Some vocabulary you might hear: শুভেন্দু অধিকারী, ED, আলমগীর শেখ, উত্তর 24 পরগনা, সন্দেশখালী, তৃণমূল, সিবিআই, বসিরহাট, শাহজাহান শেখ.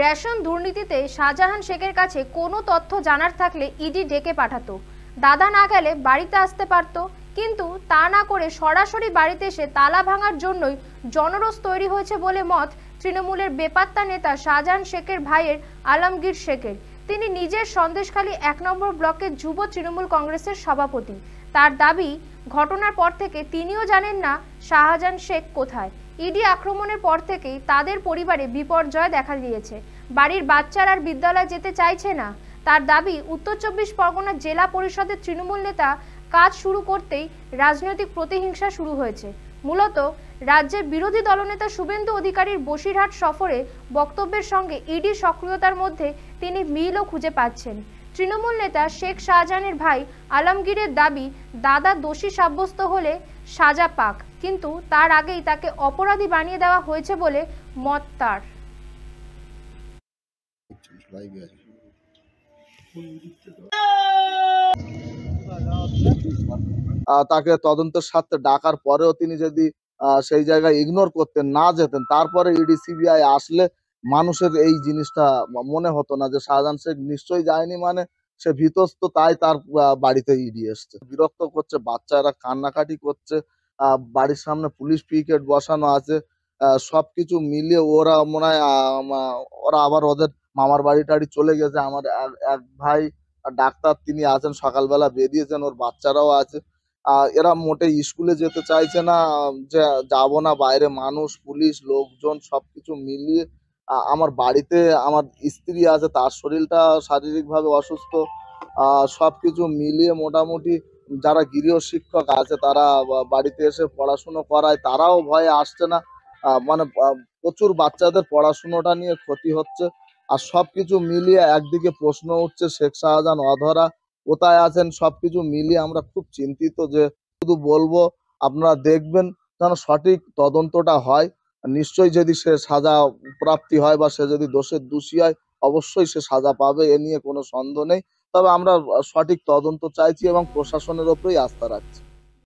Ration দুর্নীতিতে শাহজাহান শেখের কাছে কোনো তথ্য জানার থাকলে ইডি ডেকে পাঠাতো, দাদা না গেলে বাড়িতে আসতে পারত, কিন্তু তা না করে সরাসরি বাড়িতে এসে তালা ভাঙার জন্যই জনরোষ তৈরি হয়েছে বলে মত তৃণমূলের বেপাত্তা নেতা শাহজাহান শেখের ভাইয়ের আলমগীর শেখের। তিনি নিজের সন্দেশখালী ১ নম্বর ব্লকের যুব তৃণমূল কংগ্রেসের সভাপতি। তার দাবি, ঘটনার পর থেকে তিনিও জানেন না শাহজাহান শেখ কোথায়। ইডি আক্রমণের পর থেকেই তাদের পরিবারে বিপর্যয় দেখা দিয়েছে। বাড়ির বাচ্চারা আর বিদ্যালয় যেতে চাইছে না। তার দাবি, উত্তর 24 পরগনা জেলা পরিষদের তৃণমূল নেতা কাজ শুরু করতেই রাজনৈতিক প্রতিহিংসা শুরু হয়েছে। মূলত রাজ্যের বিরোধী দলনেতা শুভেন্দু অধিকারীর বসিরহাট সফরে বক্তব্যের সঙ্গে ইডি সক্রিয়তার মধ্যে তিনি মিলও খুঁজে পাচ্ছেন। তৃণমূল নেতা শেখ শাহজাহানের ভাই আলমগীরের দাবি, দাদা দোষী সাব্যস্ত হলে সাজা পাক, কিন্তু তার আগেই তাকে অপরাধী বানিয়ে দেওয়া হয়েছে বলে মত তার। তাকে তদন্তের স্বার্থে ডাকার পরেও তিনি যদি সেই জায়গায় ইগনোর করতেন, না যেতেন, তারপরে ইডি সিবিআই আসলে মানুষের এই জিনিসটা মনে হতো না যে শাহজাহান শেখ নিশ্চয়ই যায়নি, মানে সে ভীতস্ত, তাই তার বাড়িতে ইডি এসছে। বিরক্ত করছে, বাচ্চারা কান্নাকাটি করছে, বাড়ির সামনে পুলিশ পিকেট বসানো আছে, সবকিছু মিলিয়ে ওরা মনে হয় ওরা আবার ওদের মামার বাড়ি টাড়ি চলে গেছে। আমার এক ভাই ডাক্তার, তিনি আছেন, সকালবেলা বেরিয়েছেন, ওর বাচ্চারাও আছে। এরা মোটে স্কুলে যেতে চাইছে না, যে যাবো না, বাইরে মানুষ, পুলিশ, লোকজন সবকিছু মিলিয়ে। আমার বাড়িতে আমার স্ত্রী আছে, তার শরীরটা শারীরিকভাবে অসুস্থ। সবকিছু মিলিয়ে মোটামুটি যারা গৃহ শিক্ষক আছে তারা বাড়িতে এসে পড়াশুনো করায়, তারাও ভয়ে আসছে না। মানে প্রচুর বাচ্চাদের পড়াশুনোটা নিয়ে ক্ষতি হচ্ছে। আর সবকিছু মিলিয়ে একদিকে প্রশ্ন উঠছে শেখ শাহজাহান অধরা কোথায় আছেন। সবকিছু মিলিয়ে আমরা খুব চিন্তিত। যে শুধু বলবো আপনারা দেখবেন যেন সঠিক তদন্তটা হয়। নিশ্চয়ই যদি সে সাজা প্রাপ্তি হয় বা সে যদি দোষের দোষী হয়, অবশ্যই সে সাজা পাবে, এ নিয়ে কোনো সন্দেহ নেই। তবে আমরা সঠিক তদন্ত চাইছি এবং প্রশাসনের ওপরেই আস্থা রাখছি।